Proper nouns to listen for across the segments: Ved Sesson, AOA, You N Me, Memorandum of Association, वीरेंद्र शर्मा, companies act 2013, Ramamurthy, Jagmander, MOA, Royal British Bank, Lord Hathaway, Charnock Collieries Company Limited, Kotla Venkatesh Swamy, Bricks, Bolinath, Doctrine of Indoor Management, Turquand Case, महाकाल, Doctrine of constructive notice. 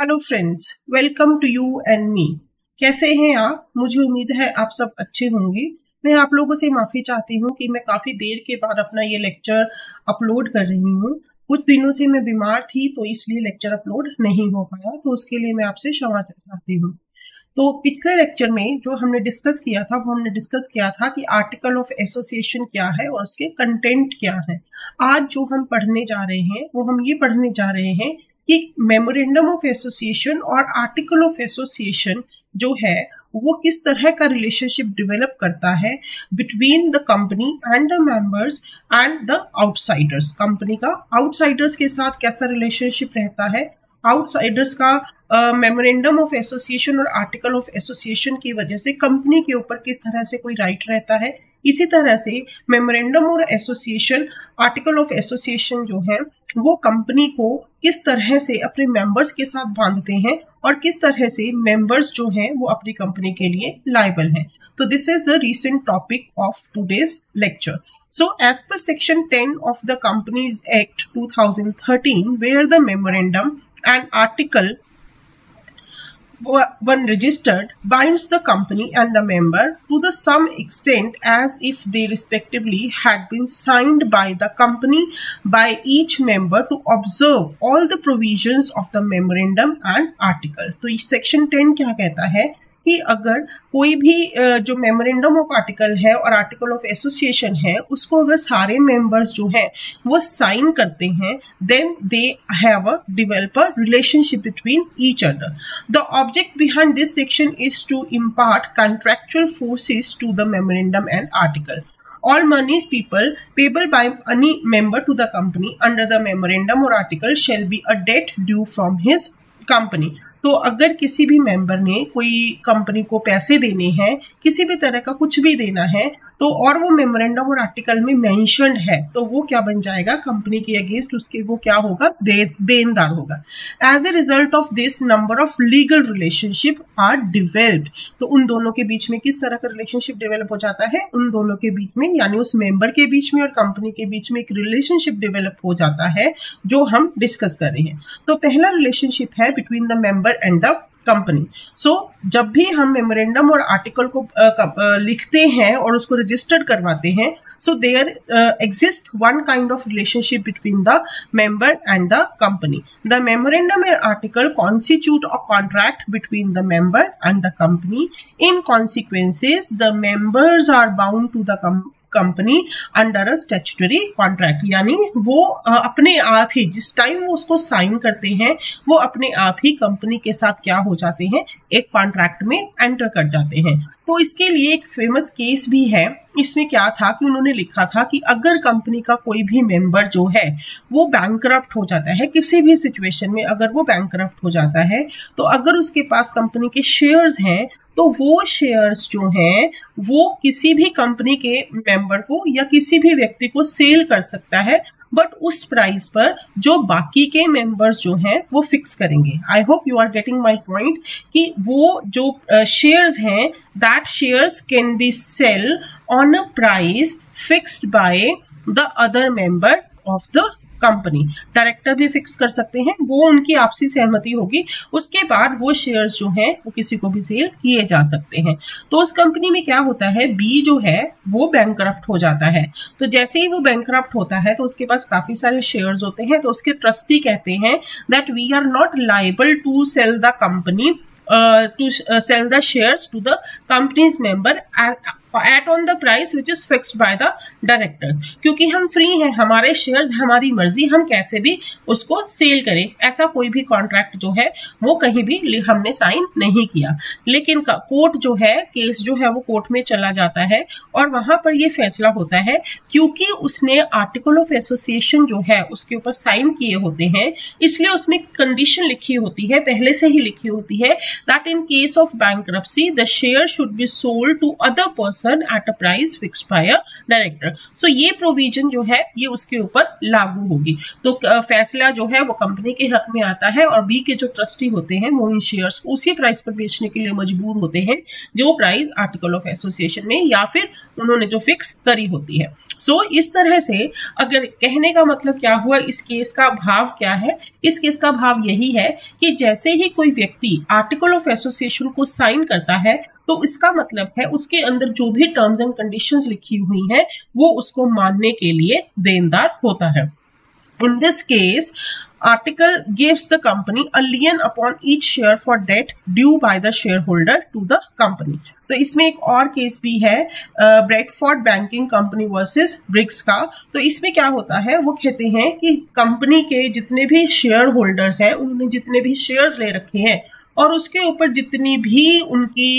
Hello friends, welcome to you and me. कैसे हैं आप? मुझे उम्मीद है आप सब अच्छे होंगे। मैं आप लोगों से माफ़ी चाहती हूँ कि मैं काफ़ी देर के बाद अपना ये लेक्चर अपलोड कर रही हूँ। कुछ दिनों से मैं बीमार थी तो इसलिए लेक्चर अपलोड नहीं हो पाया, तो उसके लिए मैं आपसे क्षमा चाहती हूँ। तो पिछले लेक्चर में जो हमने डिस्कस किया था वो हमने डिस्कस किया था कि आर्टिकल ऑफ एसोसिएशन क्या है और उसके कंटेंट क्या है। आज जो हम पढ़ने जा रहे हैं वो हम ये पढ़ने जा रहे हैं कि मेमोरेंडम ऑफ एसोसिएशन और आर्टिकल ऑफ एसोसिएशन जो है वो किस तरह का रिलेशनशिप डेवलप करता है between the company and the members and the outsiders. Company का आउटसाइडर्स के साथ कैसा रिलेशनशिप रहता है, आउटसाइडर्स का मेमोरेंडम ऑफ एसोसिएशन और आर्टिकल ऑफ एसोसिएशन की वजह से कंपनी के ऊपर किस तरह से कोई राइट रहता है। इसी तरह से मेमोरेंडम और एसोसिएशन, आर्टिकल ऑफ एसोसिएशन जो है वो कंपनी को किस तरह से अपने मेंबर्स के साथ बांधते हैं और किस तरह से मेंबर्स जो हैं वो अपनी कंपनी के लिए लायबल हैं। तो this is the recent topic of today's lecture. So, as per Section 10 of the Companies Act 2013, where the memorandum and Article 1 registered binds the company and the member to the some extent as if they respectively had been signed by the company by each member to observe all the provisions of the memorandum and article. तो इस Section 10 क्या कहता है कि अगर कोई भी जो मेमोरेंडम ऑफ आर्टिकल है और आर्टिकल ऑफ एसोसिएशन है उसको अगर सारे मेंबर्स जो हैं वो साइन करते हैं, then they have a develop a relationship between each other. The object behind this section is to impart contractual forces to the memorandum and article. All monies people payable by any member to the company under the memorandum or article shall be a debt due from his company. तो अगर किसी भी member ने कोई company को पैसे देने हैं, किसी भी तरह का कुछ भी देना है, तो और वो मेमोरेंडम और आर्टिकल में मेंशन्ड है तो वो क्या बन जाएगा, कंपनी के अगेंस्ट उसके वो क्या होगा, देनदार होगा। As a result of this number of legal relationship are developed. तो उन दोनों के बीच में किस तरह का रिलेशनशिप डेवलप हो जाता है, उन दोनों के बीच में यानी उस मेंबर के बीच में और कंपनी के बीच में एक रिलेशनशिप डेवलप हो जाता है जो हम डिस्कस कर रहे हैं। तो पहला रिलेशनशिप है between the member and the company. So जब भी हम मेमोरेंडम और आर्टिकल को लिखते हैं और उसको रजिस्टर्ड करवाते हैं, so there exist one kind of relationship between the member and the company. The memorandum and article constitute a contract between the member and the company. In consequences the members are bound to the company under a statutory contract. यानी वो अपने आप ही जिस time वो उसको sign करते हैं वो अपने आप ही कंपनी के साथ क्या हो जाते हैं, एक कॉन्ट्रैक्ट में एंटर कर जाते हैं। तो इसके लिए एक फेमस केस भी है। इसमें क्या था कि उन्होंने लिखा था कि अगर कंपनी का कोई भी मेंबर जो है वो बैंकरप्ट हो जाता है, किसी भी सिचुएशन में अगर वो बैंकरप्ट हो जाता है तो अगर उसके पास कंपनी के शेयर्स हैं तो वो शेयर्स जो हैं वो किसी भी कंपनी के मेंबर को या किसी भी व्यक्ति को सेल कर सकता है, बट उस प्राइस पर जो बाकी के मेंबर्स जो हैं वो फिक्स करेंगे। I hope you are getting my point कि वो जो शेयर्स हैं that shares can be sell on a price fixed by the other member of the company. Director भी फिक्स कर सकते हैं, वो उनकी आपसी सहमति होगी, उसके बाद वो शेयर्स जो हैं वो किसी को भी सेल किए जा सकते हैं। तो उस कंपनी में क्या होता है, बी जो है वो बैंकरप्ट हो जाता है। तो जैसे ही वो बैंकरप्ट होता है तो उसके पास काफ़ी सारे शेयर्स होते हैं, तो उसके ट्रस्टी कहते हैं that we are not liable to sell the company shares to the company's member at on the price which is fixed by the directors। क्योंकि हम फ्री हैं, हमारे शेयर्स हमारी मर्जी, हम कैसे भी उसको सेल करें, ऐसा कोई भी कॉन्ट्रैक्ट जो है वो कहीं भी हमने साइन नहीं किया। लेकिन कोर्ट जो है, केस जो है वो कोर्ट में चला जाता है और वहाँ पर ये फैसला होता है क्योंकि उसने आर्टिकल ऑफ एसोसिएशन जो है उसके ऊपर साइन किए होते हैं, इसलिए उसमें कंडीशन लिखी होती है, पहले से ही लिखी होती है that in case of bankruptcy the share should be sold to other person person at a price fixed by a director. So ये प्रोविजन जो है ये उसके ऊपर लागू होगी। तो फैसला जो है वो कंपनी के हक में आता है और बी के जो ट्रस्टी होते हैं वो इन शेयर्स को उसी प्राइस पर बेचने के लिए मजबूर होते हैं जो प्राइस आर्टिकल ऑफ एसोसिएशन में या फिर उन्होंने जो फिक्स करी होती है। सो इस तरह से अगर कहने का मतलब क्या हुआ, इस केस का भाव क्या है? इस केस का भाव यही है कि जैसे ही कोई व्यक्ति आर्टिकल ऑफ एसोसिएशन को साइन करता है तो इसका मतलब है उसके अंदर जो भी टर्म्स एंड कंडीशंस लिखी हुई हैं वो उसको मानने के लिए देनदार होता है। In this case article gives the company a lien upon each share for debt due by the shareholder to the company। तो इसमें एक और केस भी है Bradford banking company versus Briggs का। तो इसमें क्या होता है, वो कहते हैं कि कंपनी के जितने भी शेयर होल्डर्स हैं उन्होंने जितने भी शेयर्स ले रखे हैं और उसके ऊपर जितनी भी उनकी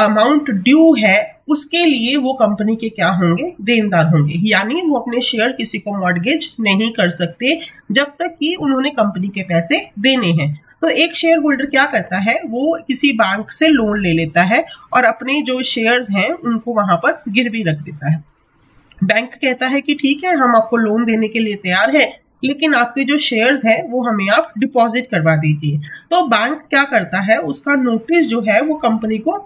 अमाउंट ड्यू है उसके लिए वो कंपनी के क्या होंगे, देनदार होंगे। यानी वो अपने शेयर किसी को मॉर्गेज नहीं कर सकते जब तक कि उन्होंने कंपनी के पैसे देने हैं। तो एक शेयर होल्डर क्या करता है, वो किसी बैंक से लोन ले लेता है और अपने जो शेयर्स हैं उनको वहां पर गिरवी रख देता है। बैंक कहता है कि ठीक है, हम आपको लोन देने के लिए तैयार हैं लेकिन आपके जो शेयर्स हैं वो हमें आप डिपॉजिट करवा दीजिए। तो बैंक क्या करता है, उसका नोटिस जो है वो कंपनी को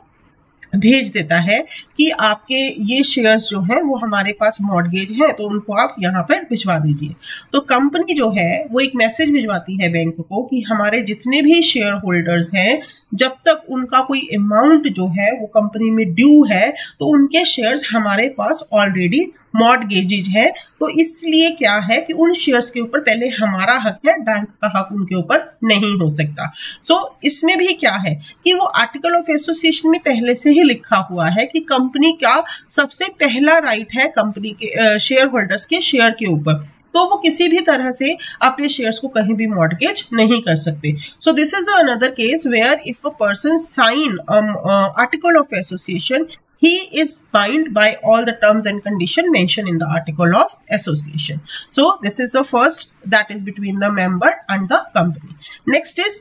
भेज देता है कि आपके ये शेयर्स जो हैं वो हमारे पास मॉर्गेज है तो उनको आप यहाँ पर भिजवा दीजिए। तो कंपनी जो है वो एक मैसेज भिजवाती है बैंक को कि हमारे जितने भी शेयर होल्डर्स हैं जब तक उनका कोई अमाउंट जो है वो कंपनी में ड्यू है तो उनके शेयर्स हमारे पास ऑलरेडी मॉर्गेजेज है। तो इसलिए क्या है कि उन शेयर्स के ऊपर पहले हमारा हक है, बैंक का हक उनके ऊपर नहीं हो सकता। सो इसमें भी क्या है कि वो आर्टिकल ऑफ एसोसिएशन में पहले से ही लिखा हुआ है कि कंपनी का सबसे पहला राइट है कंपनी के शेयर होल्डर्स के शेयर के ऊपर, तो वो किसी भी तरह से अपने शेयर्स को कहीं भी मॉर्गेज नहीं कर सकते। So this is the another case where if a person sign article of association he is bound by all the terms and condition mentioned in the article of association. So this is the first, that is between the member and the company. Next is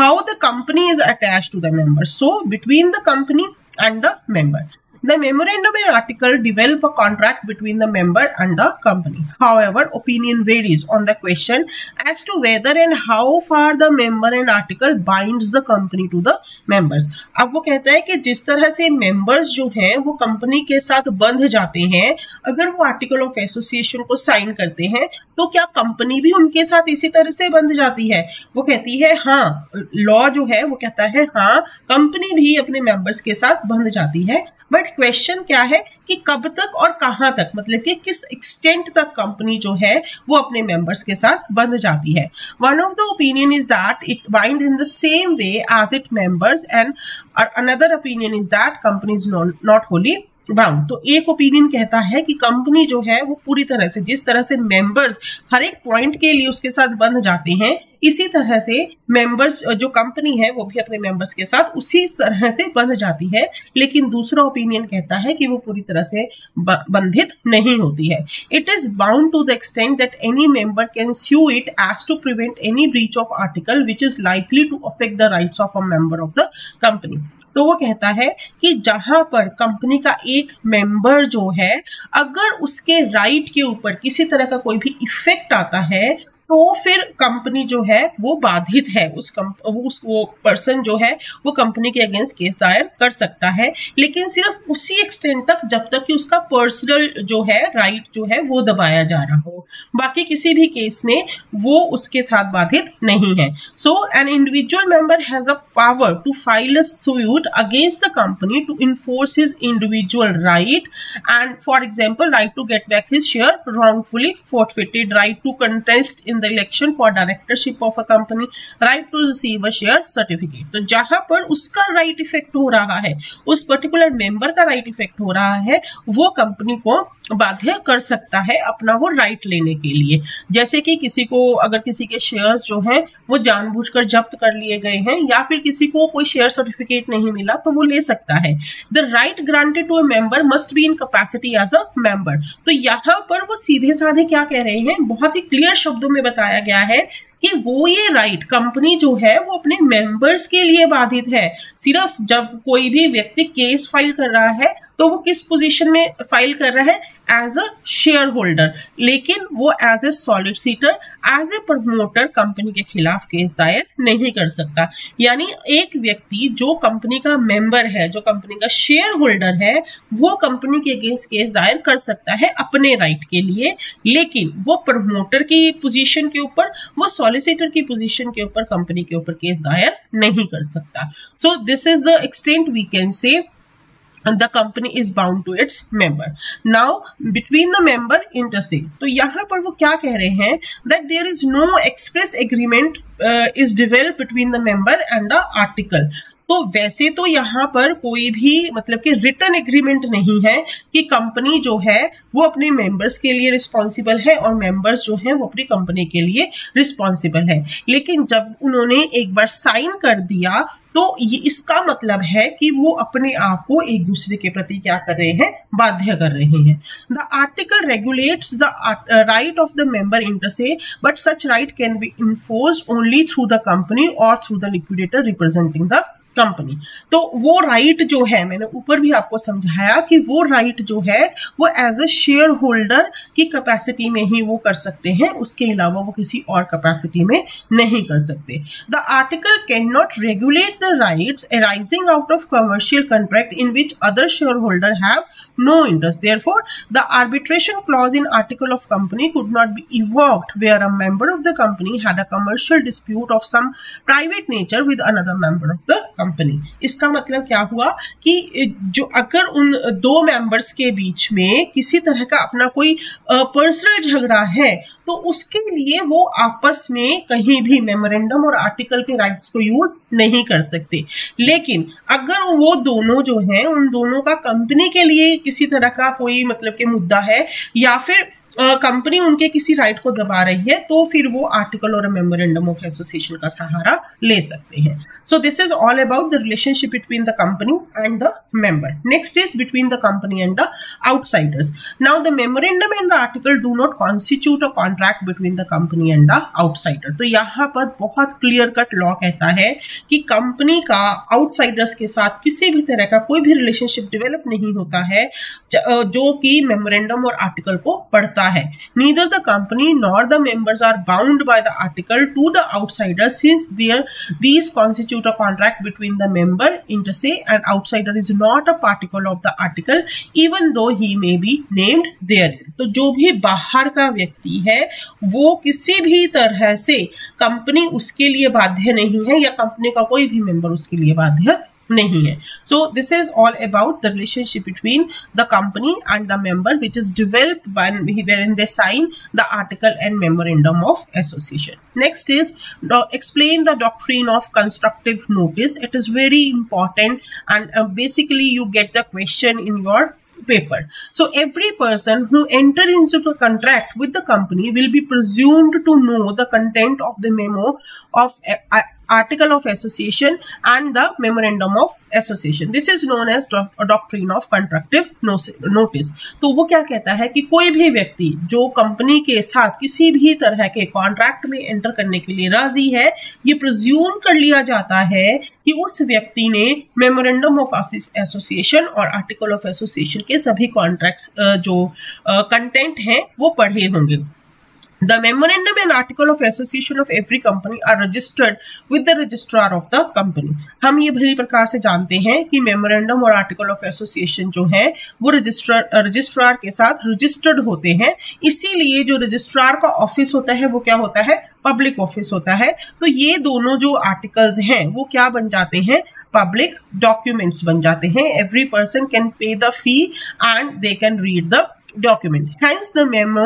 how the company is attached to the member. So between the company and the member, the memorandum and article develop a contract between the member and the company. However, opinion varies on the question as to whether and how far the member and article binds the company to the members. अब वो कहता है कि जिस तरह से members जो हैं वो company के साथ बंध जाते हैं अगर वो article of association को sign करते हैं तो क्या company भी उनके साथ इसी तरह से बंध जाती है? वो कहती है हाँ, law जो है वो कहता है हाँ company भी अपने members के साथ बंध जाती है। बट क्वेश्चन क्या है कि कब तक और कहां तक, मतलब कि किस एक्सटेंट तक कंपनी जो है वो अपने मेंबर्स के साथ बंध जाती है। One of the opinion is that it bind in the same way as it members and another opinion is that company is not wholly bound. तो एक ओपिनियन कहता है कि कंपनी जो है वो पूरी तरह से, जिस तरह से मेंबर्स हर एक पॉइंट के लिए उसके साथ बंध जाते हैं इसी तरह से मेंबर्स जो कंपनी है वो भी अपने मेंबर्स के साथ उसी तरह से बंध जाती है। लेकिन दूसरा ओपिनियन कहता है कि वो पूरी तरह से बंधित नहीं होती है। It is bound to the extent that any member can sue it as to prevent any breach of article which is likely to affect the rights of a member of the company. तो वो कहता है कि जहां पर company का एक member जो है अगर उसके राइट के ऊपर किसी तरह का कोई भी इफेक्ट आता है तो फिर कंपनी जो है वो बाधित है, वो पर्सन जो है वो कंपनी के अगेंस्ट केस दायर कर सकता है लेकिन सिर्फ उसी एक्सटेंट तक जब तक कि उसका पर्सनल जो है राइट जो है वो दबाया जा रहा हो, बाकी किसी भी केस में वो उसके साथ बाधित नहीं है। So an individual member has a power to file a suit against the company to enforce his individual right and for example right to get back his share wrongfully forfeited, right to contest in the election for directorship of a company, right to receive a share certificate। तो जहां पर उसका right effect हो रहा है, उस particular member का right effect हो रहा है, वो कंपनी को बाध्य कर सकता है अपना वो राइट लेने के लिए। जैसे कि किसी को अगर किसी के शेयर्स जो हैं वो जानबूझकर जब्त कर लिए गए हैं या फिर किसी को कोई शेयर सर्टिफिकेट नहीं मिला तो वो ले सकता है। The right granted to a member must be in capacity as a member. तो यहाँ पर वो सीधे साधे क्या कह रहे हैं, बहुत ही क्लियर शब्दों में बताया गया है कि वो ये राइट कंपनी जो है वो अपने मेंबर्स के लिए बाधित है। सिर्फ जब कोई भी व्यक्ति केस फाइल कर रहा है तो वो किस पोजीशन में फाइल कर रहा है, एज अ शेयर होल्डर, लेकिन वो as a solicitor, as a promoter company के खिलाफ केस दायर नहीं कर सकता। यानी एक व्यक्ति जो कंपनी का मेंबर है, जो कंपनी का शेयर होल्डर है, वो कंपनी के अगेंस्ट केस दायर कर सकता है अपने राइट के लिए, लेकिन वो प्रमोटर की पोजीशन के ऊपर, वो सॉलिसिटर की पोजीशन के ऊपर कंपनी के ऊपर केस दायर नहीं कर सकता। So this is the extent we can say The company is bound to its member. Now, between the member inter se. तो यहाँ पर वो क्या कह रहे हैं? That there is no express agreement is developed between the member and the article. तो वैसे तो यहाँ पर कोई भी मतलब कि रिटन एग्रीमेंट नहीं है कि कंपनी जो है वो अपने मेंबर्स के लिए रिस्पॉन्सिबल है और मेंबर्स जो हैं वो अपनी कंपनी के लिए रिस्पॉन्सिबल है, लेकिन जब उन्होंने एक बार साइन कर दिया तो ये इसका मतलब है कि वो अपने आप को एक दूसरे के प्रति क्या कर रहे हैं, बाध्य कर रहे हैं। The article regulates the right of the member inter se, but such right can be enforced only through the company और through the liquidator representing the company. तो वो राइट जो है, मैंने ऊपर भी आपको समझाया कि वो राइट जो है वो एज अ शेयर होल्डर की कैपेसिटी में ही वो कर सकते हैं, उसके अलावा वो किसी और कैपेसिटी में नहीं कर सकते। The article can not regulate the rights arising out of commercial contract in which other share holder have no interest, therefore the arbitration clause in article of company could not be invoked where a member of the company had a commercial dispute of some private nature with another member of the company. इसका मतलब क्या हुआ कि जो अगर उन दो members के बीच में किसी तरह का अपना कोई पर्सनल झगड़ा है तो उसके लिए वो आपस में कहीं भी मेमोरेंडम और आर्टिकल के राइट्स को यूज नहीं कर सकते, लेकिन अगर वो दोनों जो हैं, उन दोनों का कंपनी के लिए किसी तरह का कोई मतलब के मुद्दा है या फिर कंपनी उनके किसी राइट को दबा रही है तो फिर वो आर्टिकल और मेमोरेंडम ऑफ एसोसिएशन का सहारा ले सकते हैं। So this is all about the relationship between the company and the member. Next is between the company and the outsiders. Now the memorandum and the article do not constitute a contract between the company and the outsider. तो यहाँ पर बहुत clear cut law कहता है कि company का outsiders के साथ किसी भी तरह का कोई भी रिलेशनशिप डेवलप नहीं होता है जो कि मेमोरेंडम और आर्टिकल को पढ़ता है। Neither the company nor the members are bound by the article to the outsider, since these constitute a contract between the member inter se and outsider is not a particle of the article, even though he may be named therein. तो जो भी बाहर का व्यक्ति है वो किसी भी तरह से कंपनी उसके लिए बाध्य नहीं है या कंपनी का कोई भी मेंबर उसके लिए बाध्य नहीं है। So this is all about the relationship between the company and the member which is developed by when they sign the article and memorandum of association. Next is explain the doctrine of constructive notice. It is very important and basically you get the question in your paper. So every person who enters into a contract with the company will be presumed to know the content of the memo of article of association and the memorandum of association. This is known as doctrine of contractive notice. तो वो क्या कहता है कि कोई भी व्यक्ति जो कंपनी के साथ किसी भी तरह के कॉन्ट्रैक्ट में एंटर करने के लिए राजी है, ये प्रिज्यूम कर लिया जाता है कि उस व्यक्ति ने मेमोरेंडम ऑफ एसोसिएशन और आर्टिकल ऑफ एसोसिएशन के सभी कॉन्ट्रैक्ट्स जो कंटेंट हैं वो पढ़े होंगे। The memorandum and article of association of every company are registered with the registrar of the company. हम ये भली प्रकार से जानते हैं कि memorandum और article of association जो है वो registrar के साथ registered होते हैं, इसीलिए जो registrar का office होता है वो क्या होता है, पब्लिक ऑफिस होता है। तो ये दोनों जो आर्टिकल्स हैं वो क्या बन जाते हैं, पब्लिक डॉक्यूमेंट्स बन जाते हैं। Every person can pay the fee and they can read the document. Hence, the memo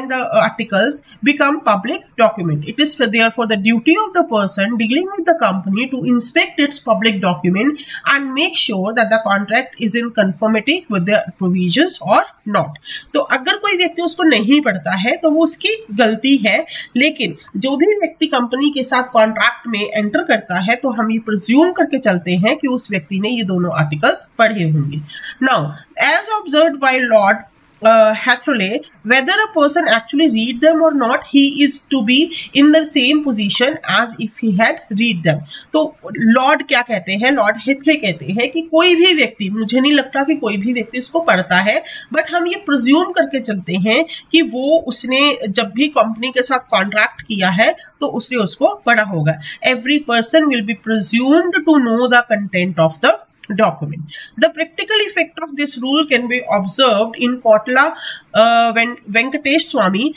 and the articles become public document. It is therefore the duty of the person dealing with the company to inspect its public document and make sure that the contract is in conformity with the provisions or not. तो अगर कोई व्यक्ति उसको नहीं पढ़ता है तो वो उसकी गलती है, लेकिन जो भी व्यक्ति कंपनी के साथ कॉन्ट्रैक्ट में एंटर करता है तो हम ये प्रिज्यूम करके चलते हैं कि उस व्यक्ति ने ये दोनों आर्टिकल्स पढ़े होंगे। Now, as observed by Lord Hathaway, whether a person actually read them or not, he is to be in the same position as if he had read them. तो लॉर्ड क्या कहते हैं, लॉर्ड हेथवे कहते हैं कि कोई भी व्यक्ति, मुझे नहीं लगता कि कोई भी व्यक्ति इसको पढ़ता है, बट हम ये प्रज्यूम करके चलते हैं कि वो उसने जब भी कंपनी के साथ कॉन्ट्रैक्ट किया है तो उसने उसको पढ़ा होगा. Every person will be presumed to know the content of the document. The practical effect of this rule can be observed in Kotla Venkatesh Swamy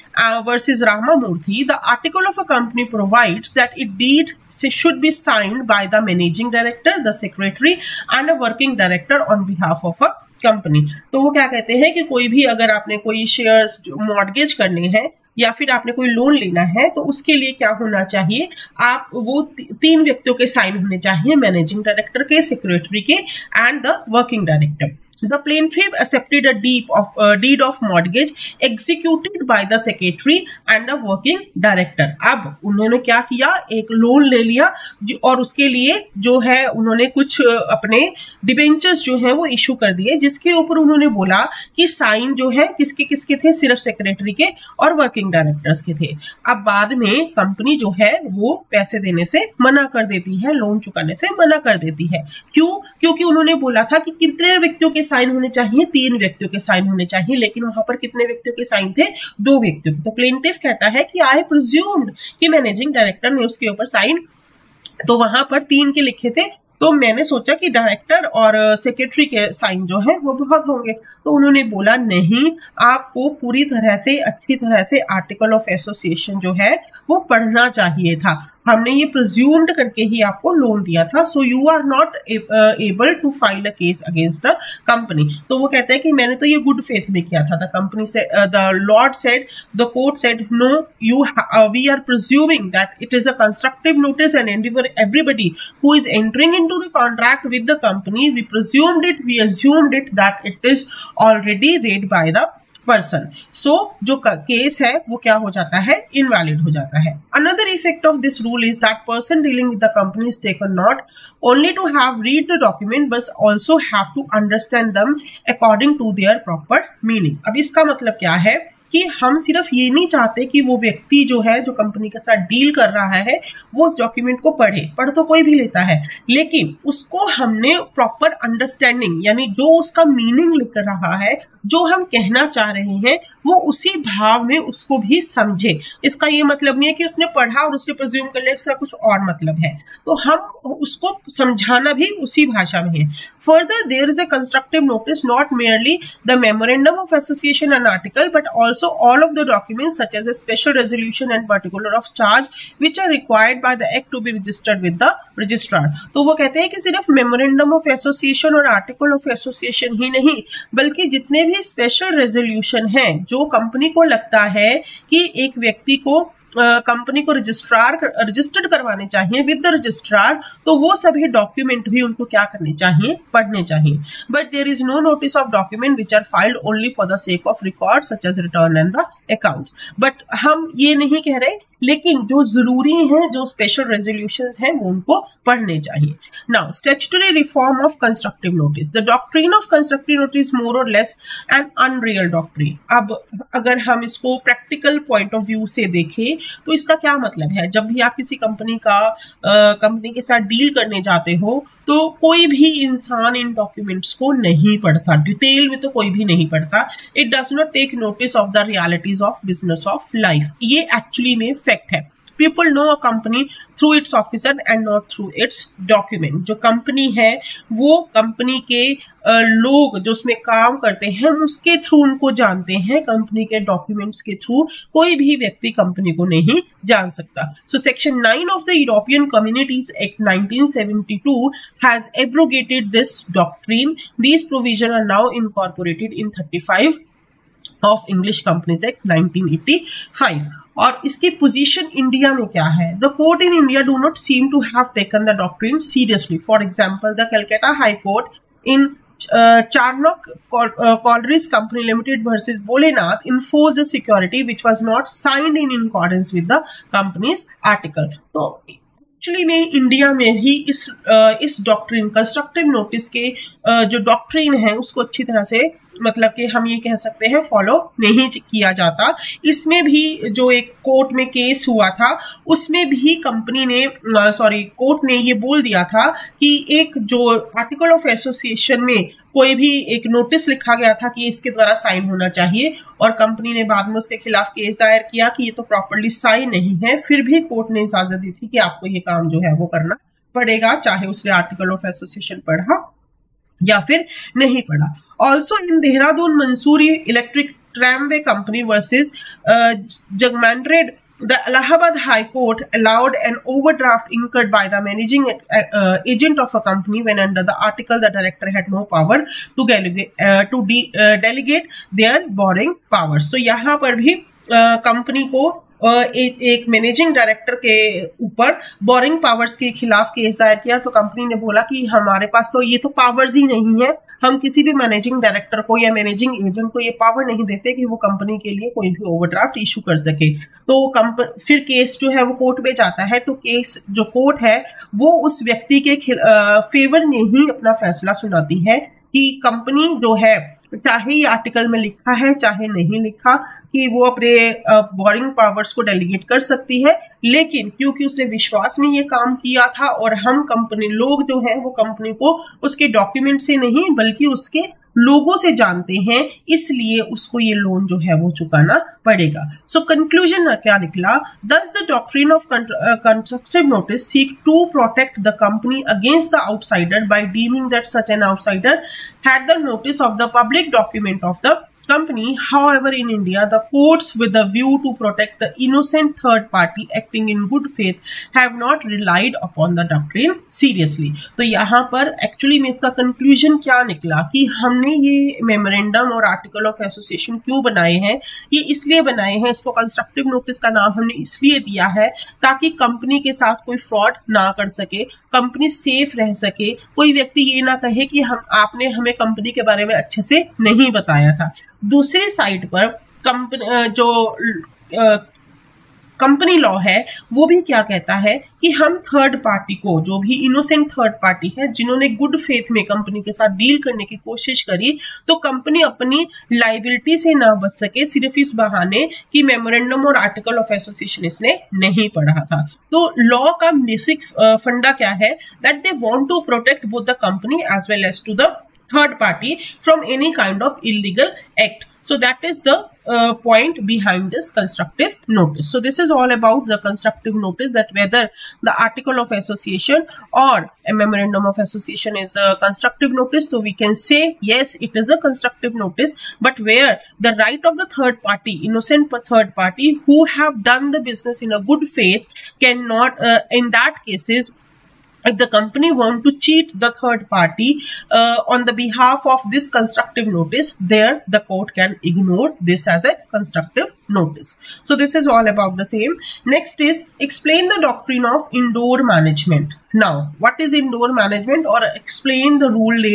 versus Ramamurthy. The article of a company provides that a deed should be signed by the managing director, the secretary, and a working director on behalf of a company. तो वो क्या कहते हैं कि कोई भी अगर आपने कोई शेयर्स मॉर्गेज करने हैं या फिर आपने कोई लोन लेना है तो उसके लिए क्या होना चाहिए, आप वो तीन व्यक्तियों के साइन होने चाहिए, मैनेजिंग डायरेक्टर के, सेक्रेटरी के and the working director. The plaintiff accepted a deed of mortgage executed by the secretary and the working director. अब उन्होंने क्या किया, एक लोन ले लिया और उसके लिए जो है उन्होंने कुछ अपने डिबेंचर्स जो है वो इशू कर दिए, जिसके ऊपर उन्होंने बोला कि साइन जो है किसके किसके थे, सिर्फ सेक्रेटरी के और वर्किंग डायरेक्टर्स के थे. अब बाद में कंपनी जो है वो पैसे देने से मना कर देती है, लोन चुकाने से मना कर देती है. क्यों? क्योंकि उन्होंने बोला था कि कितने व्यक्तियों के साइन होने चाहिए, तीन व्यक्तियों के साइन होने चाहिए, लेकिन वहां पर कितने व्यक्तियों के साइन थे, दो व्यक्तियों के. तो प्लेंटिफ कहता है कि आई प्रिज्यूम्ड कि मैनेजिंग डायरेक्टर ने उसके ऊपर साइन, तो वहां पर तीन के लिखे थे, तो मैंने सोचा कि डायरेक्टर और सेक्रेटरी के साइन जो है वो बहुत होंगे. तो उन्होंने बोला नहीं, आपको पूरी तरह से अच्छी तरह से आर्टिकल ऑफ एसोसिएशन जो है वो पढ़ना चाहिए था, हमने ये प्रिज्यूम्ड करके ही आपको लोन दिया था. So you are not able to file a case against the company. तो वो कहते हैं कि मैंने तो ये गुड फेथ में किया था. द कंपनी से the lord said, the court said, no you we are presuming that it is a constructive notice and endeavour everybody who is entering into the contract with the company, we presumed it, we assumed it that it is already read by the person. So जो case है वो क्या हो जाता है, invalid हो जाता है. Another effect of this rule is that person dealing with the company is taken not only to have read the document but also have to understand them according to their proper meaning. अब इसका मतलब क्या है कि हम सिर्फ ये नहीं चाहते कि वो व्यक्ति जो है जो कंपनी के साथ डील कर रहा है वो उस डॉक्यूमेंट को पढ़ तो कोई भी लेता है, लेकिन उसको हमने प्रॉपर अंडरस्टैंडिंग यानी जो उसका मीनिंग लिख रहा है, जो हम कहना चाह रहे हैं वो उसी भाव में उसको भी समझे. इसका ये मतलब नहीं है कि उसने पढ़ा और उसने प्रिज्यूम कर लिया, इसका कुछ और मतलब है. तो हम उसको समझाना भी उसी भाषा में है. Further there is a constructive notice not merely the memorandum of association and article but also so all of the documents such as a special resolution and particular of charge which are required by the act to be registered with the registrar. तो वो कहते हैं कि सिर्फ memorandum of association और article of association ही नहीं बल्कि जितने भी special resolution हैं जो कंपनी को लगता है कि एक व्यक्ति को कंपनी को रजिस्टर्ड करवाने चाहिए विद द रजिस्ट्रार, तो वो सभी डॉक्यूमेंट भी उनको क्या करने चाहिए, पढ़ने चाहिए. But there is no notice of document which are filed only for the sake of record such as return and the accounts. But हम ये नहीं कह रहे, लेकिन जो जरूरी है जो स्पेशल रेजोल्यूशंस हैं वो उनको पढ़ने चाहिए. Now statutory reform of constructive notice. The doctrine of constructive notice more और लेस एन अनरियल डॉक्ट्रिन. अब अगर हम इसको प्रैक्टिकल पॉइंट ऑफ व्यू से देखें तो इसका क्या मतलब है, जब भी आप किसी कंपनी का कंपनी के साथ डील करने जाते हो तो कोई भी इंसान इन डॉक्यूमेंट्स को नहीं पढ़ता, डिटेल में तो कोई भी नहीं पढ़ता. It does not take notice of the realities of business of life. ये एक्चुअली में फैक्ट है. People know a company through its officer and not through its document. जो कंपनी है वो कंपनी के लोग जो उसमें काम करते हैं उसके थ्रू उनको जानते हैं, कंपनी के डॉक्यूमेंट्स के थ्रू कोई भी व्यक्ति कंपनी को नहीं जान सकता. So section 9 of the European communities Act 1972 has abrogated this doctrine. These provision are now incorporated in 35 of English companies Act 1985. और इसकी पोजीशन इंडिया में क्या है, the court in India do not seem to have taken the doctrine seriously. For example the Calcutta high court in Charnock Collieries Company Limited versus Bolinath enforced a security which was not signed in accordance with the company's article. So actually में India में भी इस doctrine constructive notice के जो doctrine है उसको अच्छी तरह से मतलब कि हम ये कह सकते हैं फॉलो नहीं किया जाता। इसमें भी जो एक कोर्ट में केस हुआ था उसमें भी कंपनी ने कोर्ट ने ये बोल दिया था कि एक जो आर्टिकल ऑफ एसोसिएशन में कोई भी एक नोटिस लिखा गया था कि इसके द्वारा साइन होना चाहिए और कंपनी ने बाद में उसके खिलाफ केस दायर किया कि ये तो प्रॉपर्ली साइन नहीं है, फिर भी कोर्ट ने इजाजत दी थी कि आपको ये काम जो है वो करना पड़ेगा, चाहे उसने आर्टिकल ऑफ एसोसिएशन पढ़ा या फिर नहीं पढ़ा। Also in Dehradun Mussoorie electric tramway company versus Jagmander, the Allahabad High Court allowed an overdraft incurred by the managing agent of a company when under the article the director had no power to delegate their borrowing powers. तो यहाँ पर भी company को एक managing director के ऊपर boring powers के खिलाफ केस दायर किया तो कंपनी ने बोला कि हमारे पास तो ये तो पावर्स ही नहीं है, हम किसी भी मैनेजिंग डायरेक्टर को या मैनेजिंग एजेंट को ये पावर नहीं देते कि वो कंपनी के लिए कोई भी ओवरड्राफ्ट इशू कर सके। तो फिर केस जो है वो कोर्ट में जाता है तो केस जो कोर्ट है वो उस व्यक्ति के फेवर में ही अपना फैसला सुनाती है कि कंपनी जो है चाहे ये आर्टिकल में लिखा है चाहे नहीं लिखा कि वो अपने बोरिंग पावर्स को डेलीगेट कर सकती है, लेकिन क्योंकि उसने विश्वास में ये काम किया था और हम कंपनी लोग जो है वो कंपनी को उसके डॉक्यूमेंट से नहीं बल्कि उसके लोगों से जानते हैं, इसलिए उसको ये लोन जो है वो चुकाना पड़ेगा। सो कंक्लूजन क्या निकला, thus the doctrine of constructive notice seek to protect the company against the outsider by deeming that such an outsider had the notice of the public document of the company. However, in India, the courts, with the view to protect the innocent third party acting in good faith, have not relied upon the doctrine seriously. तो यहाँ पर actually में इसका conclusion क्या निकला कि हमने ये मेमोरेंडम और आर्टिकल ऑफ एसोसिएशन क्यों बनाए हैं, ये इसलिए बनाए हैं, इसको कंस्ट्रक्टिव नोटिस का नाम हमने इसलिए दिया है ताकि कंपनी के साथ कोई फ्रॉड ना कर सके, कंपनी सेफ रह सके, कोई व्यक्ति ये ना कहे कि हम आपने हमें कंपनी के बारे में अच्छे से नहीं बताया था। दूसरी साइड पर कंपनी लॉ है वो भी क्या कहता है कि हम थर्ड पार्टी को, जो भी इनोसेंट थर्ड पार्टी है जिन्होंने गुड फेथ में कंपनी के साथ डील करने की कोशिश करी, तो कंपनी अपनी लाइबिलिटी से ना बच सके सिर्फ इस बहाने कि मेमोरेंडम और आर्टिकल ऑफ एसोसिएशन इसने नहीं पढ़ा था। तो लॉ का बेसिक फंडा क्या है, that they want to protect both the company as well as to the third party from any kind of illegal act. So that is the point behind this constructive notice. So this is all about the constructive notice, that whether the article of association or a memorandum of association is a constructive notice. So we can say yes, it is a constructive notice, but where the right of the third party, innocent third party who have done the business in a good faith, cannot in that cases, if the company want to cheat the third party on the behalf of this constructive notice, there the court can ignore this as a constructive notice. So this is all about the same. Next is explain the doctrine of indoor management. Now, what is indoor management, or explain the rule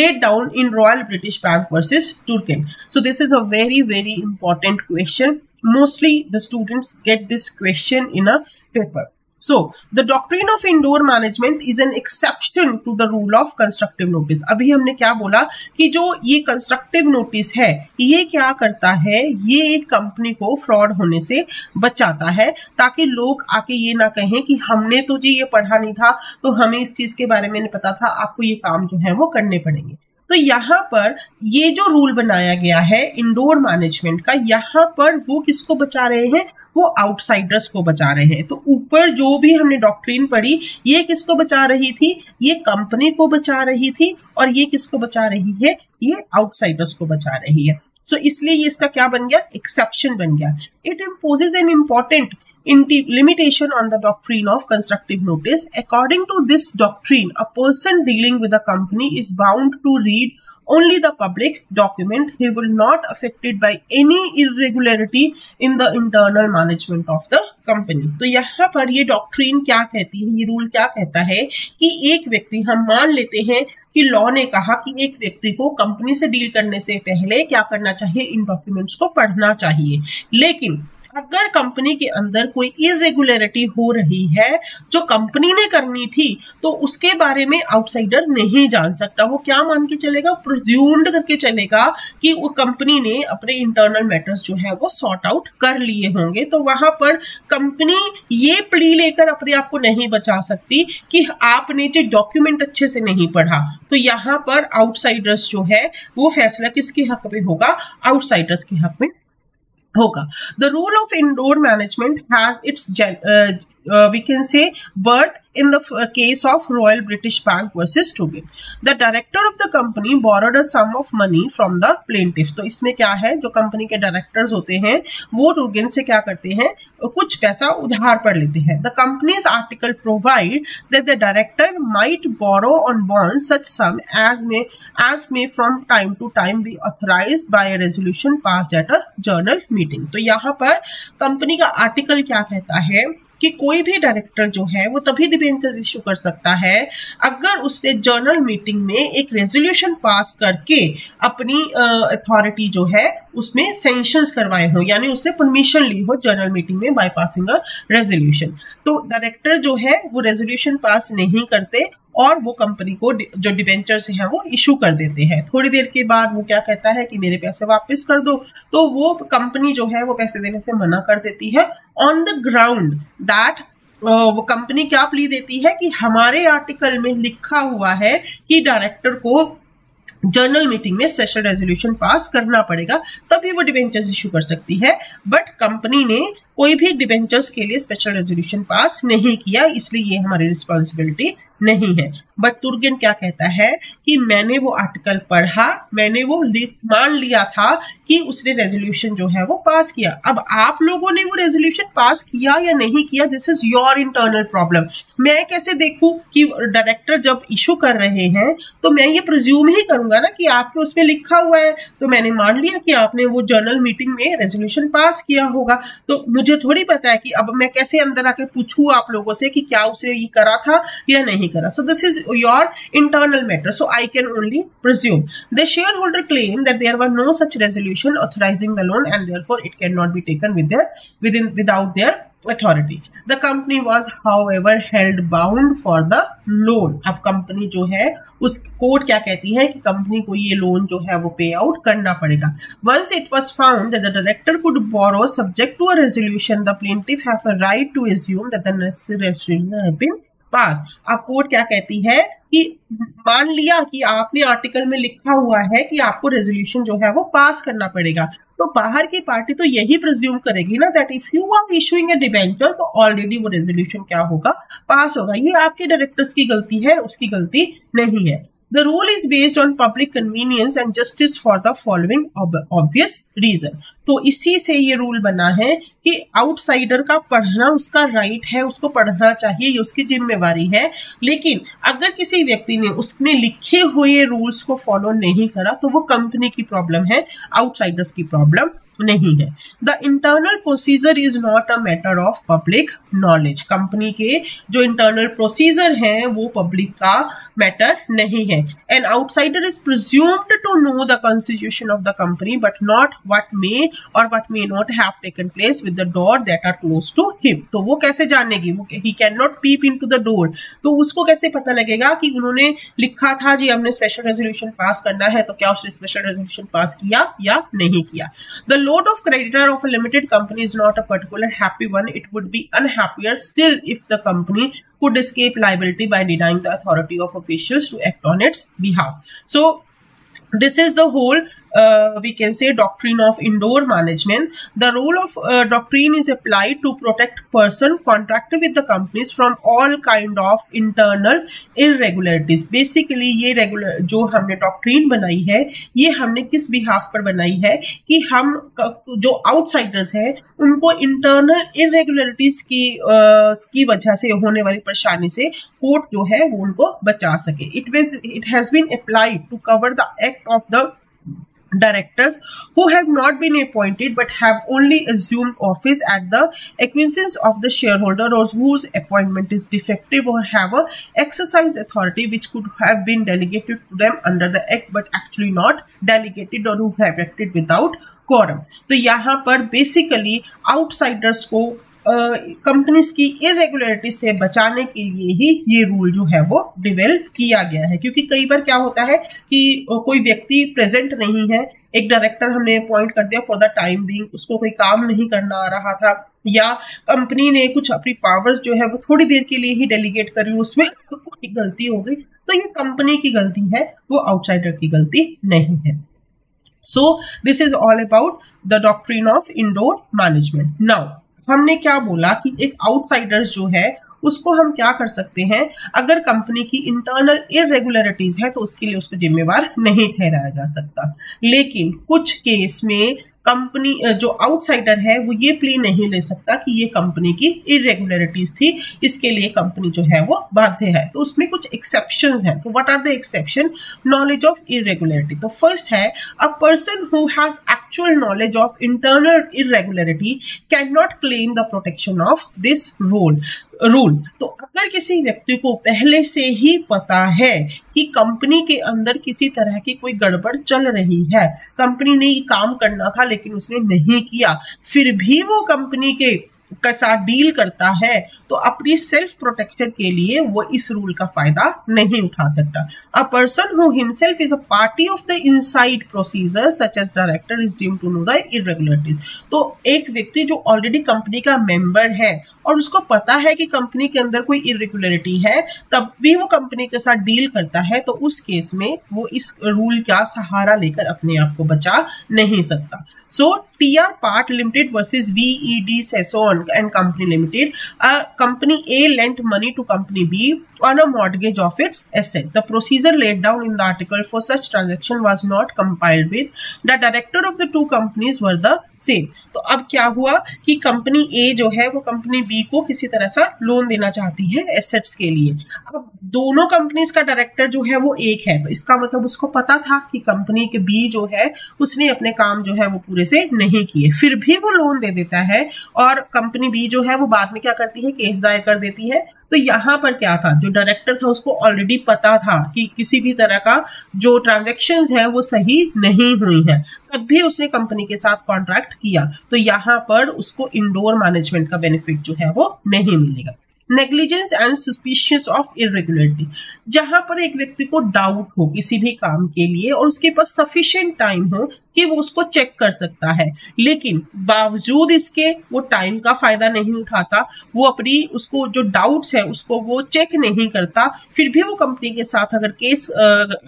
laid down in Royal British Bank versus Turquand. So this is a very, very important question. Mostly the students get this question in a paper. So the doctrine of indoor management is an exception to the rule of constructive notice. अभी हमने क्या बोला कि जो ये constructive notice है ये क्या करता है, ये एक कंपनी को फ्रॉड होने से बचाता है ताकि लोग आके ये ना कहें कि हमने तो जी ये पढ़ा नहीं था तो हमें इस चीज़ के बारे में नहीं पता था, आपको ये काम जो है वो करने पड़ेंगे। तो यहाँ पर ये जो रूल बनाया गया है इंडोर मैनेजमेंट का, यहाँ पर वो किसको बचा रहे हैं, वो आउटसाइडर्स को बचा रहे हैं। तो ऊपर जो भी हमने डॉक्ट्रिन पढ़ी ये किसको बचा रही थी, ये कंपनी को बचा रही थी, और ये किसको बचा रही है, ये आउटसाइडर्स को बचा रही है। सो इसलिए ये इसका क्या बन गया, एक्सेप्शन बन गया। It imposes an important limitation on the doctrine of constructive notice. According to this doctrine, a person dealing with a company is bound to read only the public document. He will not affected by any irregularity in the internal management of the company. तो यहाँ पर ये doctrine क्या कहती है, ये rule क्या कहता है कि एक व्यक्ति, हम मान लेते हैं कि लॉ ने कहा कि एक व्यक्ति को कंपनी से डील करने से पहले क्या करना चाहिए, इन डॉक्यूमेंट्स को पढ़ना चाहिए, लेकिन अगर कंपनी के अंदर कोई इरेगुलरिटी हो रही है जो कंपनी ने करनी थी तो उसके बारे में आउटसाइडर नहीं जान सकता। वो क्या मान के चलेगा, प्रिज्यूम्ड करके चलेगा कि वो कंपनी ने अपने इंटरनल मैटर्स जो है वो सॉर्ट आउट कर लिए होंगे। तो वहां पर कंपनी ये प्ली लेकर अपने आप को नहीं बचा सकती कि आपने जो डॉक्यूमेंट अच्छे से नहीं पढ़ा। तो यहाँ पर आउटसाइडर्स जो है वो फैसला किसके हक में होगा, आउटसाइडर्स के हक में होगा। The role of indoor management has its we can say birth in the case of Royal British Bank versus Turquand. The director of the company borrowed a sum of money from the plaintiff. तो इसमें क्या है, जो company के directors होते हैं वो Turquand से क्या करते हैं, कुछ पैसा उधार पर लेते हैं। The company's article provide that the director might borrow on bonds such sum as may from time to time be authorized by a resolution passed at a journal meeting. तो यहाँ पर कंपनी का आर्टिकल क्या कहता है कि कोई भी डायरेक्टर जो है वो तभी डिबेंचर्स इश्यू कर सकता है अगर उसने जर्नल मीटिंग में एक रेजोल्यूशन पास करके अपनी अथॉरिटी जो है उसमें सेंशंस करवाए हो, यानी उसने परमिशन ली हो जर्नल मीटिंग में बाय पासिंग अ रेजोल्यूशन। तो डायरेक्टर जो है वो रेजोल्यूशन पास नहीं करते और वो कंपनी को जो डिबेंचर्स हैं वो इशू कर देते हैं। थोड़ी देर के बाद वो क्या कहता है कि मेरे पैसे वापस कर दो, तो वो कंपनी जो है वो पैसे देने से मना कर देती है ऑन द ग्राउंड दैट वो कंपनी क्या प्ली देती है कि हमारे आर्टिकल में लिखा हुआ है कि डायरेक्टर को जर्नल मीटिंग में स्पेशल रेजोल्यूशन पास करना पड़ेगा तभी वो डिबेंचर्स इशू कर सकती है। बट कंपनी ने कोई भी डिबेंचर्स के लिए स्पेशल रेजोल्यूशन पास नहीं किया, इसलिए ये हमारी रिस्पॉन्सिबिलिटी नहीं है। बट Turquand क्या कहता है कि मैंने वो आर्टिकल पढ़ा, मैंने वो मान लिया था कि उसने रेजोल्यूशन जो है वो पास किया। अब आप लोगों ने वो रेजोल्यूशन पास किया या नहीं किया, this is your internal problem. मैं कैसे देखूं कि डायरेक्टर जब इशू कर रहे हैं तो मैं ये प्रिज्यूम ही करूंगा ना कि आपके उसमें लिखा हुआ है, तो मैंने मान लिया कि आपने वो जर्नल मीटिंग में रेजोल्यूशन पास किया होगा। तो मुझे थोड़ी पता है कि अब मैं कैसे अंदर आके पूछूं आप लोगों से कि क्या उसने ये करा था या नहीं करा। So this is your internal matter. So I can only presume. The shareholder claim that there were no such resolution authorizing the loan and therefore it cannot be taken without their authority. The company was, however, held bound for the loan. अब company जो है उस court क्या कहती है कि company को ये लोन जो है वो पे आउट करना पड़ेगा। Once it was found that the director could borrow subject to a resolution, the plaintiff have a right to assume that the necessary resolution have been पास। अब कोर्ट क्या कहती है कि मान लिया कि आपने आर्टिकल में लिखा हुआ है कि आपको रेजोल्यूशन जो है वो पास करना पड़ेगा, तो बाहर की पार्टी तो यही प्रिज्यूम करेगी ना that if you are issuing a debenture तो ऑलरेडी वो रेजोल्यूशन क्या होगा, पास होगा। ये आपके डायरेक्टर्स की गलती है, उसकी गलती नहीं है। The rule is based on public convenience and justice for the following obvious reason. तो इसी से ये रूल बना है कि आउटसाइडर का पढ़ना उसका राइट है, उसको पढ़ना चाहिए, ये उसकी जिम्मेवारी है। लेकिन अगर किसी व्यक्ति ने उसमें लिखे हुए रूल्स को फॉलो नहीं करा तो वो कंपनी की प्रॉब्लम है, आउटसाइडर्स की प्रॉब्लम नहीं है। The internal procedure is not a matter of public knowledge. Company के जो इंटरनल प्रोसीजर हैं वो पब्लिक का मैटर नहीं है। An outsider is presumed to know the constitution of the company but not what may और what may not have taken place with the door that are close to him. तो वो कैसे जानेगी, he can not peep into the door. तो उसको कैसे पता लगेगा कि उन्होंने लिखा था जी हमने स्पेशल रेजोल्यूशन पास करना है, तो क्या उसने स्पेशल रेजोल्यूशन पास किया या नहीं किया। The load of creditor of a limited company is not a particular happy one. It would be unhappier still if the company could escape liability by denying the authority of officials to act on its behalf. So this is the whole we can say doctrine of indoor management. The role of doctrine is applied to protect person contracted with the companies from all kind of internal irregularities. Basically ये regular जो हमने doctrine बनाई है ये हमने किस behalf पर बनाई है कि हम जो आउटसाइडर्स हैं उनको इंटरनल इरेगुलरिटीज की वजह से होने वाली परेशानी से कोर्ट जो है वो उनको बचा सके। It has been applied to cover the act of the directors who have not been appointed but have only assumed office at the acquiescence of the shareholder or whose appointment is defective or have a exercise authority which could have been delegated to them under the act but actually not delegated or who have acted without quorum. तो यहाँ पर basically outsiders को companies की irregularity से बचाने के लिए ही ये रूल जो है वो डेवलप किया गया है, क्योंकि कई बार क्या होता है कि कोई व्यक्ति प्रेजेंट नहीं है, एक डायरेक्टर हमने अपॉइंट कर दिया फॉर द टाइम बीइंग, उसको कोई काम नहीं करना आ रहा था या कंपनी ने कुछ अपनी पावर्स जो है वो थोड़ी देर के लिए ही डेलीगेट करी, उसमें कोई गलती हो गई, तो ये कंपनी की गलती है, वो आउटसाइडर की गलती नहीं है. So this is all about the doctrine of indoor management. Now हमने क्या बोला कि एक आउटसाइडर्स जो है उसको हम क्या कर सकते हैं, अगर कंपनी की इंटरनल इरेगुलरिटीज है तो उसके लिए उसको जिम्मेवार नहीं ठहराया जा सकता, लेकिन कुछ केस में कंपनी जो आउटसाइडर है वो ये प्ले नहीं ले सकता कि ये कंपनी की इरेगुलरिटीज थी, इसके लिए कंपनी जो है वो बाध्य है. तो उसमें कुछ एक्सेप्शंस हैं. तो what are the exception? Knowledge of irregularity. तो फर्स्ट है a person who has actual knowledge of internal irregularity can not claim the protection of this rule. तो अगर किसी व्यक्ति को पहले से ही पता है कि कंपनी के अंदर किसी तरह की कोई गड़बड़ चल रही है, कंपनी ने ये काम करना था लेकिन उसने नहीं किया, फिर भी वो कंपनी के साथ डील करता है, तो अपनी सेल्फ प्रोटेक्शन के लिए वो इस रूल का फायदा नहीं उठा सकता. A person who himself is a party of the inside procedure such as director is deemed to know the irregularities. तो एक व्यक्ति जो ऑलरेडी कंपनी का मेंबर है और उसको पता है कि कंपनी के अंदर कोई इरेगुलरिटी है, तब भी वो कंपनी के साथ डील करता है, तो उस केस में वो इस रूल का सहारा लेकर अपने आप को बचा नहीं सकता. So TR Pratt Limited versus VED Sassoon and Company Limited. Company A lent money to company B on a mortgage of its asset. The procedure laid down in the article for such transaction was not complied with. The director of the two companies were the same. तो अब क्या हुआ कि company ए जो है वो company B को किसी तरह से लोन देना चाहती है एसेट्स के लिए. अब दोनों कंपनीज का डायरेक्टर जो है वो एक है, तो इसका मतलब उसको पता था कि कंपनी के बी जो है उसने अपने काम जो है वो पूरे से नहीं किए, फिर भी वो लोन दे देता है और कंपनी बी जो है वो बाद में क्या करती है, केस दायर कर देती है. तो यहाँ पर क्या था, जो डायरेक्टर था उसको ऑलरेडी पता था कि किसी भी तरह का जो ट्रांजैक्शंस है वो सही नहीं हुई है, तब भी उसने कंपनी के साथ कॉन्ट्रैक्ट किया, तो यहाँ पर उसको इंडोर मैनेजमेंट का बेनिफिट जो है वो नहीं मिलेगा. Negligence and suspicious of irregularity. जहां पर एक व्यक्ति को डाउट हो किसी भी काम के लिए और उसके पास सफिशिएंट टाइम हो कि वो उसको चेक कर सकता है, लेकिन बावजूद इसके वो टाइम का फायदा नहीं उठाता, वो अपनी उसको जो डाउट्स है उसको वो चेक नहीं करता, फिर भी वो कंपनी के साथ अगर केस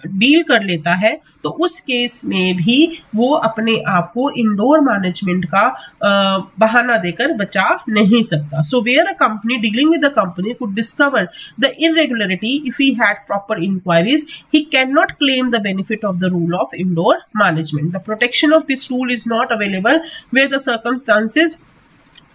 डील कर लेता है तो उस केस में भी वो अपने आप को इंडोर मैनेजमेंट का बहाना देकर बचा नहीं सकता. So where a company dealing with company could discover the irregularity if he had proper inquiries, he cannot claim the benefit of the rule of indoor management. The protection of this rule is not available where the circumstances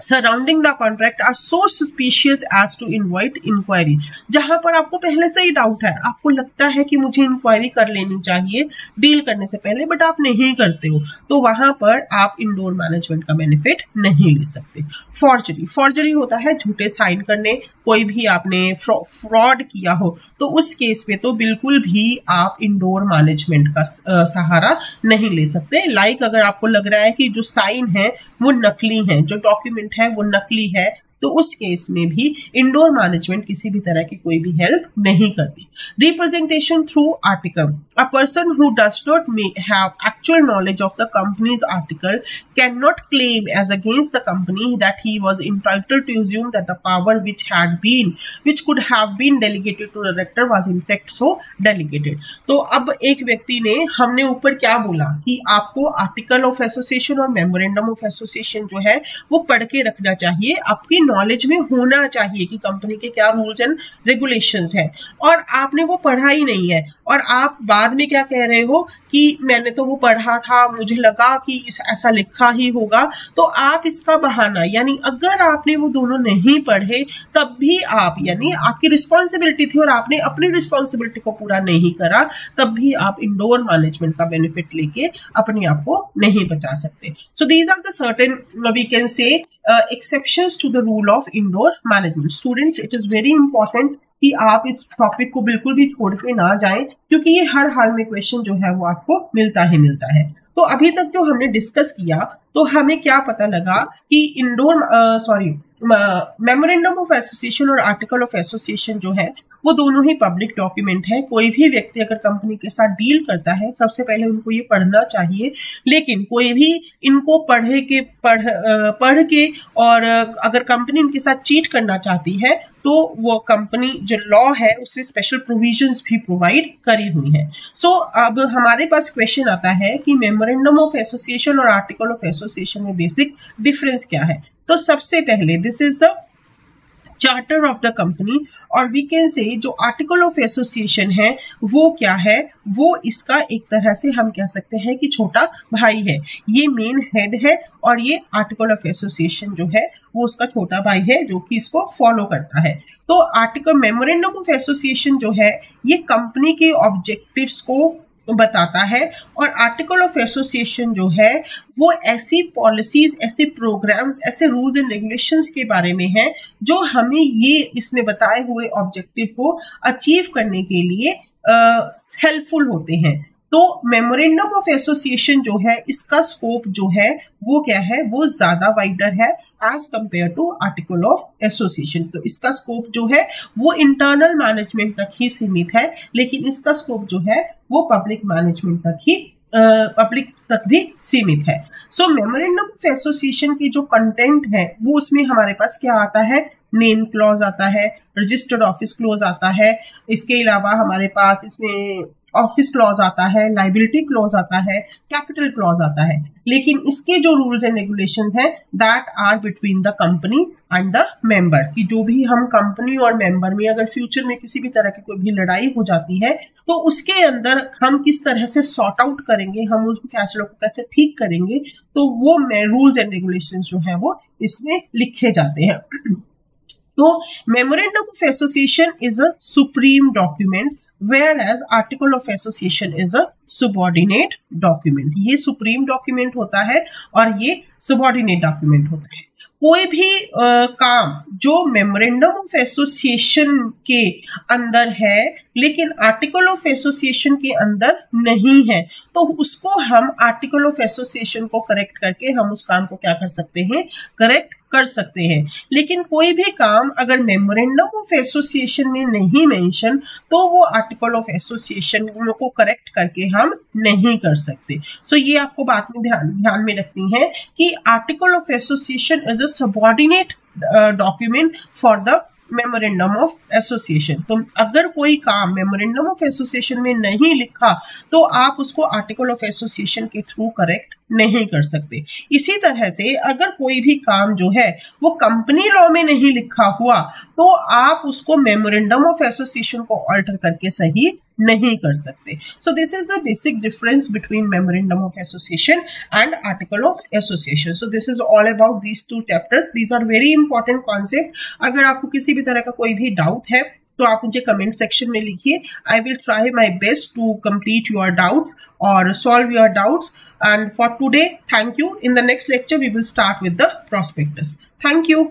surrounding the contract are so suspicious as to invite inquiry. जहां पर आपको पहले से ही doubt है, आपको लगता है कि मुझे इंक्वायरी कर लेनी चाहिए डील करने से पहले, बट आप नहीं करते हो, तो वहां पर आप इंडोर मैनेजमेंट का बेनिफिट नहीं ले सकते. फॉर्जरी. फॉर्जरी होता है झूठे साइन करने, कोई भी आपने फ्रॉड किया हो तो उस केस में तो बिल्कुल भी आप इंडोर मैनेजमेंट का सहारा नहीं ले सकते. लाइक अगर आपको लग रहा है कि जो साइन है वो नकली है, जो डॉक्यूमेंट है वो नकली है, तो उस केस में भी इंडोर मैनेजमेंट किसी भी तरह की कोई भी हेल्प नहीं करती. Representation through article. A person who does not have actual knowledge of the companies article can not claim as against the company that he was entitled to assume that the power which could have been delegated to director was in fact so delegated. तो अब एक व्यक्ति ने, हमने ऊपर क्या बोला कि आपको आर्टिकल ऑफ एसोसिएशन और मेमोरेंडम ऑफ एसोसिएशन जो है वो पढ़ के रखना चाहिए, आपकी नॉलेज में होना चाहिए कि कंपनी के क्या रूल्स एंड रेगुलेशंस हैं, और आपने वो पढ़ा ही नहीं है और आप बाद में क्या कह रहे हो कि मैंने तो वो पढ़ा था, मुझे लगा कि ऐसा लिखा ही होगा, तो आप इसका बहाना, यानी अगर आपने वो दोनों नहीं पढ़े तब भी आप, यानी आपकी रिस्पॉन्सिबिलिटी थी और आपने अपनी रिस्पॉन्सिबिलिटी को पूरा नहीं करा, तब भी आप इंडोर मैनेजमेंट का बेनिफिट लेके अपने आप को नहीं बचा सकते. So these are the certain, we can say, exceptions to the rule of indoor management. Students, it is very important कि आप इस टॉपिक को बिल्कुल भी छोड़ के ना जाएं, क्योंकि ये हर हाल में क्वेश्चन जो है वो आपको मिलता ही मिलता है. तो अभी तक जो हमने डिस्कस किया, तो हमें क्या पता लगा कि इंडोर मेमोरेंडम ऑफ एसोसिएशन और आर्टिकल ऑफ एसोसिएशन जो है वो दोनों ही पब्लिक डॉक्यूमेंट है. कोई भी व्यक्ति अगर कंपनी के साथ डील करता है, सबसे पहले उनको ये पढ़ना चाहिए, लेकिन कोई भी इनको पढ़ के और अगर कंपनी इनके साथ चीट करना चाहती है तो वो कंपनी जो लॉ है उससे स्पेशल प्रोविजंस भी प्रोवाइड करी हुई है. अब हमारे पास क्वेश्चन आता है कि मेमोरेंडम ऑफ एसोसिएशन और आर्टिकल ऑफ एसोसिएशन में बेसिक डिफरेंस क्या है. तो सबसे पहले this is the charter of the company, और वी कैन से जो आर्टिकल ऑफ एसोसिएशन है वो क्या है, वो इसका एक तरह से हम कह सकते हैं कि छोटा भाई है. ये मेन हेड है और ये आर्टिकल ऑफ एसोसिएशन जो है वो उसका छोटा भाई है जो कि इसको फॉलो करता है. तो आर्टिकल मेमोरेंडम ऑफ एसोसिएशन जो है ये कंपनी के ऑब्जेक्टिव्स को बताता है, और आर्टिकल ऑफ एसोसिएशन जो है वो ऐसी पॉलिसीज, ऐसे प्रोग्राम्स, ऐसे रूल्स एंड रेगुलेशंस के बारे में है जो हमें ये इसमें बताए हुए ऑब्जेक्टिव को अचीव करने के लिए हेल्पफुल होते हैं. तो मेमोरेंडम ऑफ एसोसिएशन जो है इसका स्कोप जो है वो क्या है, वो ज्यादा वाइडर है as compare to article of association. तो इसका स्कोप जो है वो इंटरनल मैनेजमेंट तक ही सीमित है, लेकिन इसका स्कोप जो है वो पब्लिक मैनेजमेंट तक ही भी सीमित है. सो मेमोरेंडम ऑफ एसोसिएशन के जो कंटेंट है वो उसमें हमारे पास क्या आता है, नेम क्लॉज आता है, रजिस्टर्ड ऑफिस क्लॉज आता है, इसके अलावा हमारे पास इसमें ऑफिस क्लॉज आता है, लाइबिलिटी क्लॉज आता है, कैपिटल क्लॉज आता है, लेकिन इसके जो रूल्स एंड रेगुलेशंस हैं that are between the company and the member, कि जो भी हम कंपनी और मेंबर में अगर फ्यूचर में किसी भी तरह की कोई भी लड़ाई हो जाती है तो उसके अंदर हम किस तरह से सॉर्ट आउट करेंगे, हम उस फैसलों को कैसे ठीक करेंगे, तो वो रूल्स एंड रेगुलेशंस जो है वो इसमें लिखे जाते हैं. तो memorandum of association is a supreme document whereas article of association is a subordinate document. ये supreme document होता है और ये subordinate document होता है. कोई भी काम जो memorandum of association के अंदर है लेकिन article of association के अंदर नहीं है, तो उसको हम article of association को correct करके हम उस काम को क्या कर सकते हैं, correct कर सकते हैं. लेकिन कोई भी काम अगर मेमोरेंडम ऑफ एसोसिएशन में नहीं मेंशन, तो वो आर्टिकल ऑफ एसोसिएशन को करेक्ट करके हम नहीं कर सकते. सो ये आपको बात में ध्यान में रखनी है कि article of association is a subordinate document for the memorandum of association. तो अगर कोई काम मेमोरेंडम ऑफ एसोसिएशन में नहीं लिखा तो आप उसको आर्टिकल ऑफ एसोसिएशन के थ्रू करेक्ट नहीं कर सकते. इसी तरह से अगर कोई भी काम जो है वो कंपनी लॉ में नहीं लिखा हुआ तो आप उसको मेमोरेंडम ऑफ एसोसिएशन को अल्टर करके सही नहीं कर सकते. So this is the basic difference between memorandum of association and article of association. So this is all about these two chapters. These are very important concept. अगर आपको किसी भी तरह का कोई भी डाउट है तो आप मुझे कमेंट सेक्शन में लिखिए. I will try my best to complete your doubts और solve your doubts. And for today, thank you. In the next lecture we will start with the prospectus. Thank you.